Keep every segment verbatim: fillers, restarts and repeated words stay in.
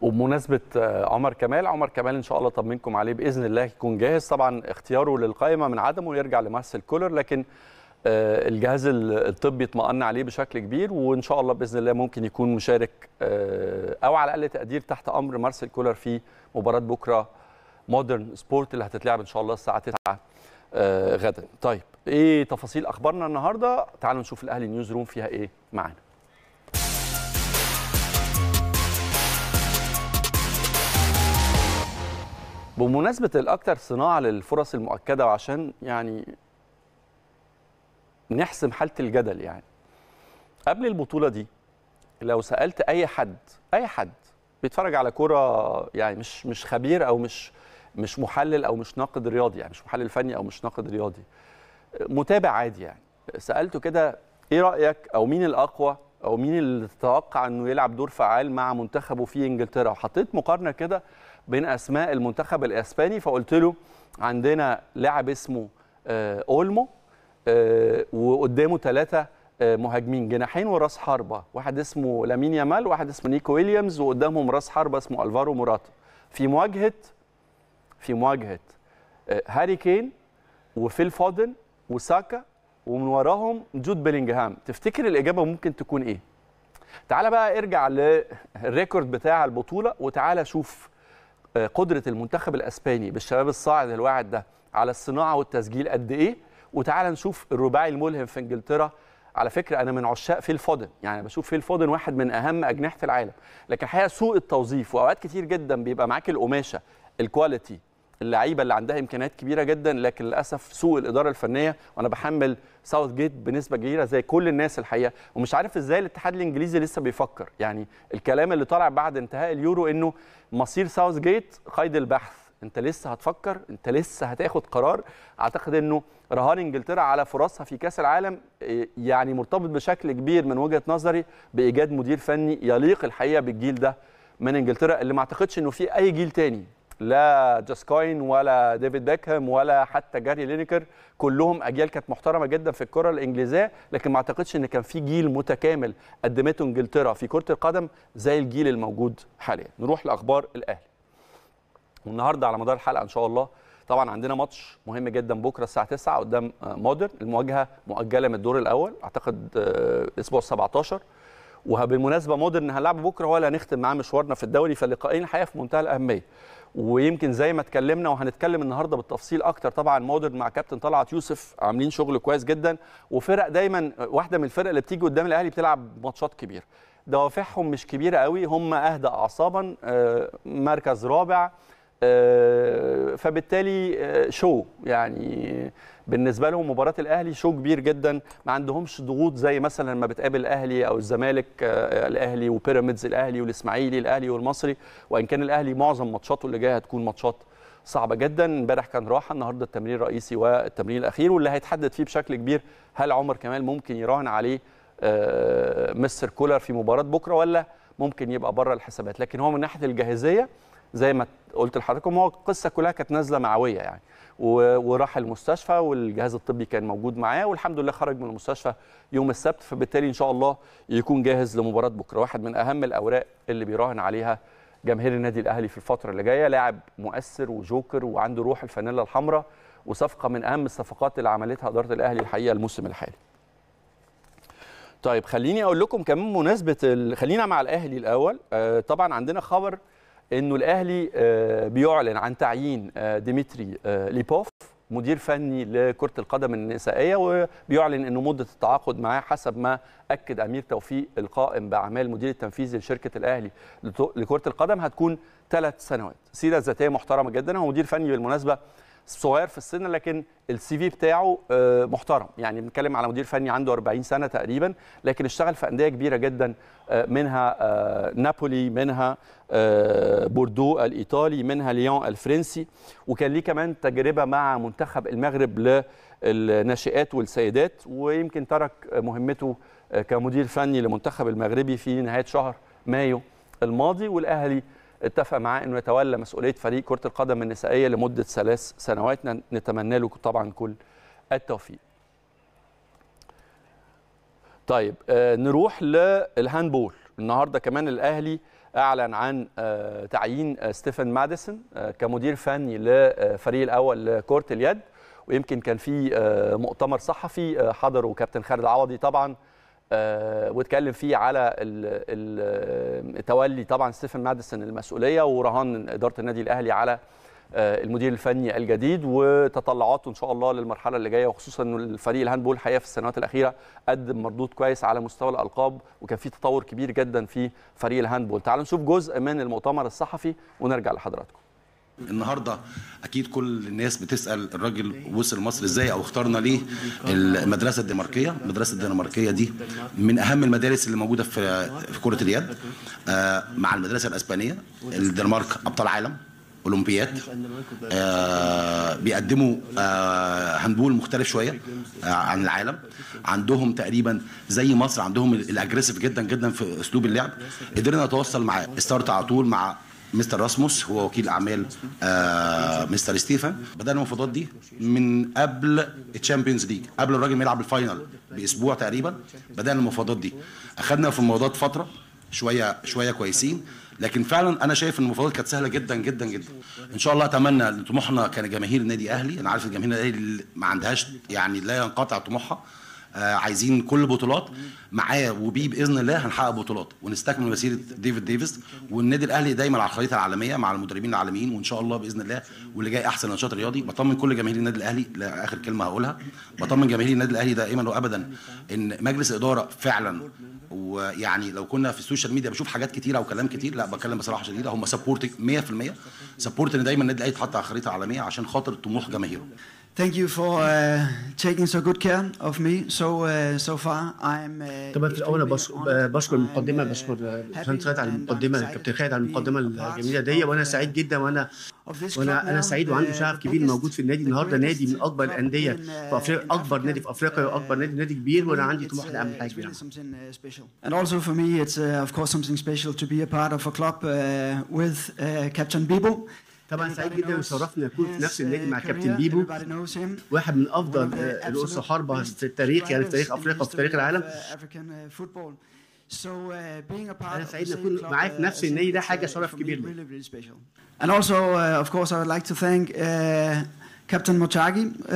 وبمناسبه عمر كمال، عمر كمال ان شاء الله طمنكم عليه باذن الله يكون جاهز. طبعا اختياره للقائمه من عدمه يرجع لمارس الكولر، لكن الجهاز الطبي اطمأن عليه بشكل كبير، وان شاء الله باذن الله ممكن يكون مشارك او على الاقل تقدير تحت امر مارس الكولر في مباراه بكره مودرن سبورت اللي هتتلعب ان شاء الله الساعه تسعة غدا. طيب ايه تفاصيل اخبارنا النهارده؟ تعالوا نشوف الاهلي نيوز روم فيها ايه معانا. بمناسبه الاكثر صناعه للفرص المؤكده، وعشان يعني نحسم حاله الجدل، يعني قبل البطوله دي لو سالت اي حد اي حد بيتفرج على كوره، يعني مش مش خبير او مش مش محلل او مش ناقد رياضي، يعني مش محلل فني او مش ناقد رياضي، متابع عادي، يعني سالته كده ايه رايك او مين الاقوى او مين اللي تتوقع انه يلعب دور فعال مع منتخبه في انجلترا، وحطيت مقارنه كده بين اسماء المنتخب الاسباني، فقلت له عندنا لاعب اسمه اولمو وقدامه ثلاثه مهاجمين، جناحين وراس حربه، واحد اسمه لامين يامال وواحد اسمه نيكو ويليامز وقدامهم راس حربه اسمه الفارو موراتو، في مواجهه في مواجهه هاري كين وفيل فودن وساكا ومن وراهم جود بيلينجهام. تفتكر الاجابه ممكن تكون ايه؟ تعال بقى ارجع للريكورد بتاع البطوله، وتعالى شوف قدره المنتخب الاسباني بالشباب الصاعد الواعد ده على الصناعه والتسجيل قد ايه، وتعالى نشوف الرباعي الملهم في انجلترا. على فكره انا من عشاق فيل فودن، يعني بشوف فيل فودن واحد من اهم اجنحه العالم، لكن الحقيقه سوء التوظيف، واوقات كتير جدا بيبقى معاك القماشه الكواليتي اللعيبه اللي عندها امكانيات كبيره جدا، لكن للاسف سوء الاداره الفنيه. وانا بحمل ساوث جيت بنسبه كبيره زي كل الناس الحقيقه، ومش عارف ازاي الاتحاد الانجليزي لسه بيفكر، يعني الكلام اللي طالع بعد انتهاء اليورو انه مصير ساوث جيت قيد البحث، انت لسه هتفكر، انت لسه هتاخد قرار. اعتقد انه رهان انجلترا على فرصها في كاس العالم يعني مرتبط بشكل كبير من وجهه نظري بايجاد مدير فني يليق الحقيقه بالجيل ده من انجلترا، اللي ما اعتقدش انه في اي جيل تاني، لا جاسكاين ولا ديفيد بيكهام ولا حتى جاري لينكر، كلهم اجيال كانت محترمه جدا في الكره الانجليزيه، لكن ما اعتقدش ان كان في جيل متكامل قدمته انجلترا في كره القدم زي الجيل الموجود حاليا. نروح لاخبار الاهلي. والنهارده على مدار الحلقه ان شاء الله طبعا عندنا ماتش مهم جدا بكره الساعه تسعة قدام مودرن، المواجهه مؤجله من الدور الاول اعتقد اسبوع سبعتاشر، وبالمناسبه مودرن هنلعب بكره ولا هنختم معاه مشوارنا في الدوري، فاللقائين الحقيقه في منتهى الاهميه. ويمكن زي ما اتكلمنا وهنتكلم النهارده بالتفصيل اكتر، طبعا مودرن مع كابتن طلعت يوسف عاملين شغل كويس جدا، وفرق دايما واحده من الفرق اللي بتيجي قدام الاهلي بتلعب ماتشات كبيره، دوافعهم مش كبيره قوي، هم اهدى اعصابا، مركز رابع، فبالتالي شو يعني بالنسبه لهم مباراه الاهلي شو كبير جدا، ما عندهمش ضغوط زي مثلا ما بتقابل الاهلي او الزمالك، الاهلي وبيراميدز، الاهلي والاسماعيلي، الاهلي والمصري، وان كان الاهلي معظم ماتشاته اللي جايه هتكون ماتشات صعبه جدا. امبارح كان راحه، النهارده التمرين الرئيسي والتمرين الاخير، واللي هيتحدد فيه بشكل كبير هل عمر كمال ممكن يراهن عليه مستر كولر في مباراه بكره ولا ممكن يبقى بره الحسابات. لكن هو من ناحيه الجاهزيه زي ما قلت لحضراتكم، هو القصه كلها كانت نازله معويه يعني، وراح المستشفى والجهاز الطبي كان موجود معاه، والحمد لله خرج من المستشفى يوم السبت، فبالتالي ان شاء الله يكون جاهز لمباراه بكره. واحد من اهم الاوراق اللي بيراهن عليها جماهير النادي الاهلي في الفتره اللي جايه، لاعب مؤثر وجوكر وعنده روح الفانيلا الحمراء، وصفقه من اهم الصفقات اللي عملتها اداره الاهلي الحقيقه الموسم الحالي. طيب خليني اقول لكم كمان مناسبه ال... خلينا مع الاهلي الاول. آه طبعا عندنا خبر انه الاهلي بيعلن عن تعيين ديمتري ليبوف مدير فني لكره القدم النسائيه، وبيعلن انه مده التعاقد معاه حسب ما اكد امير توفيق القائم باعمال المدير التنفيذي لشركه الاهلي لكره القدم هتكون ثلاث سنوات. سيره ذاتيه محترمه جدا، هو مدير فني بالمناسبه صغير في السن، لكن السي في بتاعه محترم، يعني بنتكلم على مدير فني عنده أربعين سنه تقريبا، لكن اشتغل في انديه كبيره جدا، منها نابولي، منها بوردو الايطالي، منها ليون الفرنسي، وكان ليه كمان تجربه مع منتخب المغرب للناشئات والسيدات، ويمكن ترك مهمته كمدير فني لمنتخب المغربي في نهايه شهر مايو الماضي، والاهلي اتفق معاه انه يتولى مسؤوليه فريق كره القدم النسائيه لمده ثلاث سنوات، نتمنى له طبعا كل التوفيق. طيب نروح للهاندبول. النهارده كمان الاهلي أعلن عن تعيين ستيفان مادسن كمدير فني للفريق الأول لكرة اليد، ويمكن كان في مؤتمر صحفي حضره كابتن خالد العوضي طبعا واتكلم فيه على تولي طبعا ستيفان مادسن المسؤولية ورهان إدارة النادي الأهلي على المدير الفني الجديد وتطلعاته ان شاء الله للمرحله اللي جايه، وخصوصا ان الفريق الهاندبول حقيقه في السنوات الاخيره قدم مردود كويس على مستوى الالقاب وكان في تطور كبير جدا في فريق الهاندبول. تعالوا نشوف جزء من المؤتمر الصحفي ونرجع لحضراتكم. النهارده اكيد كل الناس بتسال الراجل وصل مصر ازاي او اخترنا ليه المدرسه الدنماركيه. المدرسه الدنماركيه دي من اهم المدارس اللي موجوده في في كره اليد مع المدرسه الاسبانيه. الدنمارك ابطال عالم، اولمبياد، آه بيقدموا آه هاندبول مختلف شويه آه عن العالم. عندهم تقريبا زي مصر، عندهم الاجريسيف جدا جدا في اسلوب اللعب. قدرنا نتواصل مع ستارت على طول مع مستر راسموس، هو وكيل اعمال آه مستر ستيفان. بدانا المفاوضات دي من قبل الشامبيونز ليج، قبل الراجل ما يلعب الفاينل باسبوع تقريبا بدانا المفاوضات دي. اخذنا في المفاوضات فتره شويه شويه كويسين، لكن فعلا انا شايف ان المفاوضات كانت سهله جدا جدا جدا. ان شاء الله اتمنى طموحنا كان جماهير النادي الاهلي، انا عارف الجماهير الاهلي ما عندهاش يعني لا ينقطع طموحها، آه عايزين كل بطولات معايا وبيه باذن الله هنحقق بطولات ونستكمل مسيره ديفيد ديفيز. والنادي الاهلي دايما على الخريطه العالميه مع المدربين العالميين، وان شاء الله باذن الله واللي جاي احسن نشاط رياضي. بطمن كل جماهير النادي الاهلي لاخر كلمه هقولها، بطمن جماهير النادي الاهلي دائما وابدا ان مجلس الاداره فعلا، ويعني لو كنا في السوشيال ميديا بشوف حاجات كتيره وكلام كتير، لا بتكلم بصراحه شديده، هم سبورت مية في المية سبورت ان دايما النادي الاهلي يتحط على خريطه عالميه عشان خاطر طموح جماهيره. Thank you for uh, taking so good care of me. So uh, so far I'm. طبعا في الأول بشكر المقدمة، بشكر كابتن خالد على المقدمة، كابتن خالد على المقدمة الجميلة دي، وأنا سعيد جدا وأنا وأنا أنا سعيد وعندي شغف كبير موجود في النادي النهارده. نادي من أكبر الأندية في أفريقيا، أكبر نادي في أفريقيا وأكبر نادي نادي كبير، وأنا عندي طموح لأعمل حاجة كبيرة. And also for me it's uh, of course something special to be a part of a club uh, with uh, Captain Bibo. طبعا سعيد جدا وشرفنا نكون في نفس النادي مع كابتن بيبو، واحد من افضل رؤوس حربة في التاريخ، يعني في تاريخ افريقيا وفي تاريخ العالم. انا سعيد نكون معاه في نفس النادي، ده حاجه شرف كبير لي. And also uh, of course I would like to thank uh, Captain Motagi, uh,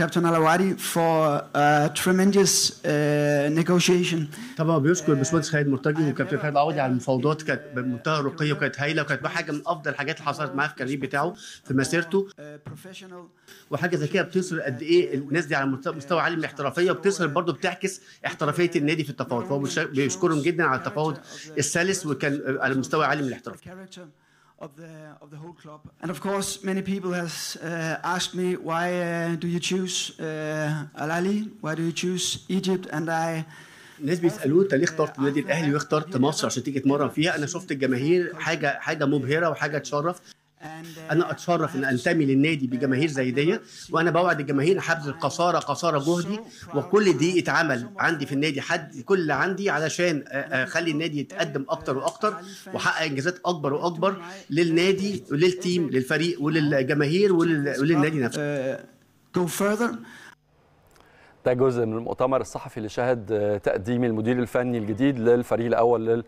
Captain Alawadi for uh, tremendous uh, negotiation. طبعا بيشكر باشمهندس خالد مرتجي وكابتن خالد العوضي على المفاوضات، كانت بمنتهى الرقيه وكانت هايله، وكانت حاجه من افضل الحاجات اللي حصلت معاه في الكارير بتاعه في مسيرته. وحاجه زي كده بتظهر قد ايه الناس دي على مستوى عالي من الاحترافيه، وبتظهر برضه بتعكس احترافيه النادي في التفاوض، فهو بيشكرهم جدا على التفاوض السلس وكان على مستوى عالي من الاحترافيه. Of the of the whole club. And of course many people has uh, asked me why uh, do you choose uh, Al Ahly, why do you choose Egypt, and I. الناس بيسالوه انت ليه اخترت النادي الاهلي واخترت مصر عشان تيجي تتمرن فيها. انا شفت الجماهير حاجه حاجه مبهره وحاجه تشرف. انا اتشرف ان انتمي للنادي بجماهير زي دي، وانا بوعد الجماهير هبذل قصارى قصارى جهدي وكل دقيقه عمل عندي في النادي حد كل اللي عندي علشان اخلي النادي يتقدم اكتر واكتر واحقق انجازات اكبر واكبر للنادي وللتيم للفريق وللجماهير وللنادي نفسه. ده جزء من المؤتمر الصحفي اللي شهد تقديم المدير الفني الجديد للفريق الاول لل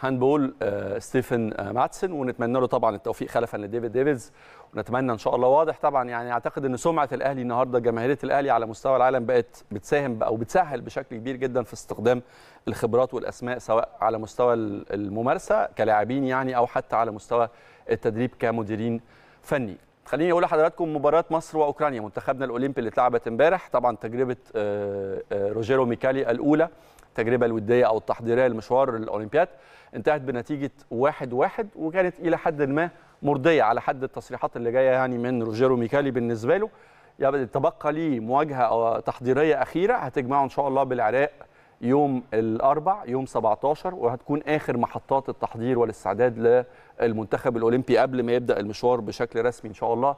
هاندبول ستيفان مادسن، ونتمنى له طبعا التوفيق خلفا لديفيد ديفيز، ونتمنى ان شاء الله. واضح طبعا يعني اعتقد ان سمعه الاهلي النهارده جماهيريه الاهلي على مستوى العالم بقت بتساهم او بتسهل بشكل كبير جدا في استخدام الخبرات والاسماء، سواء على مستوى الممارسه كلاعبين يعني او حتى على مستوى التدريب كمديرين فني. خليني اقول لحضراتكم مباراه مصر واوكرانيا، منتخبنا الاولمبي اللي اتلعبت امبارح، طبعا تجربه روجيرو ميكالي الاولى، التجربه الوديه او التحضيريه لمشوار الاولمبياد، انتهت بنتيجه واحد واحد وكانت الى حد ما مرضيه على حد التصريحات اللي جايه يعني من روجيرو ميكالي. بالنسبه له تبقى ليه مواجهه او تحضيريه اخيره هتجمعه ان شاء الله بالعراق يوم الاربع يوم سبعتاشر، وهتكون اخر محطات التحضير والاستعداد للمنتخب الاولمبي قبل ما يبدا المشوار بشكل رسمي ان شاء الله.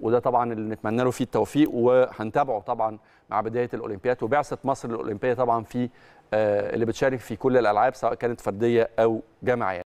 وده طبعا اللي نتمنى له فيه التوفيق، وهنتابعه طبعا مع بدايه الاولمبياد وبعثه مصر الاولمبيه طبعا في اللي بتشارك في كل الألعاب سواء كانت فردية أو جماعية.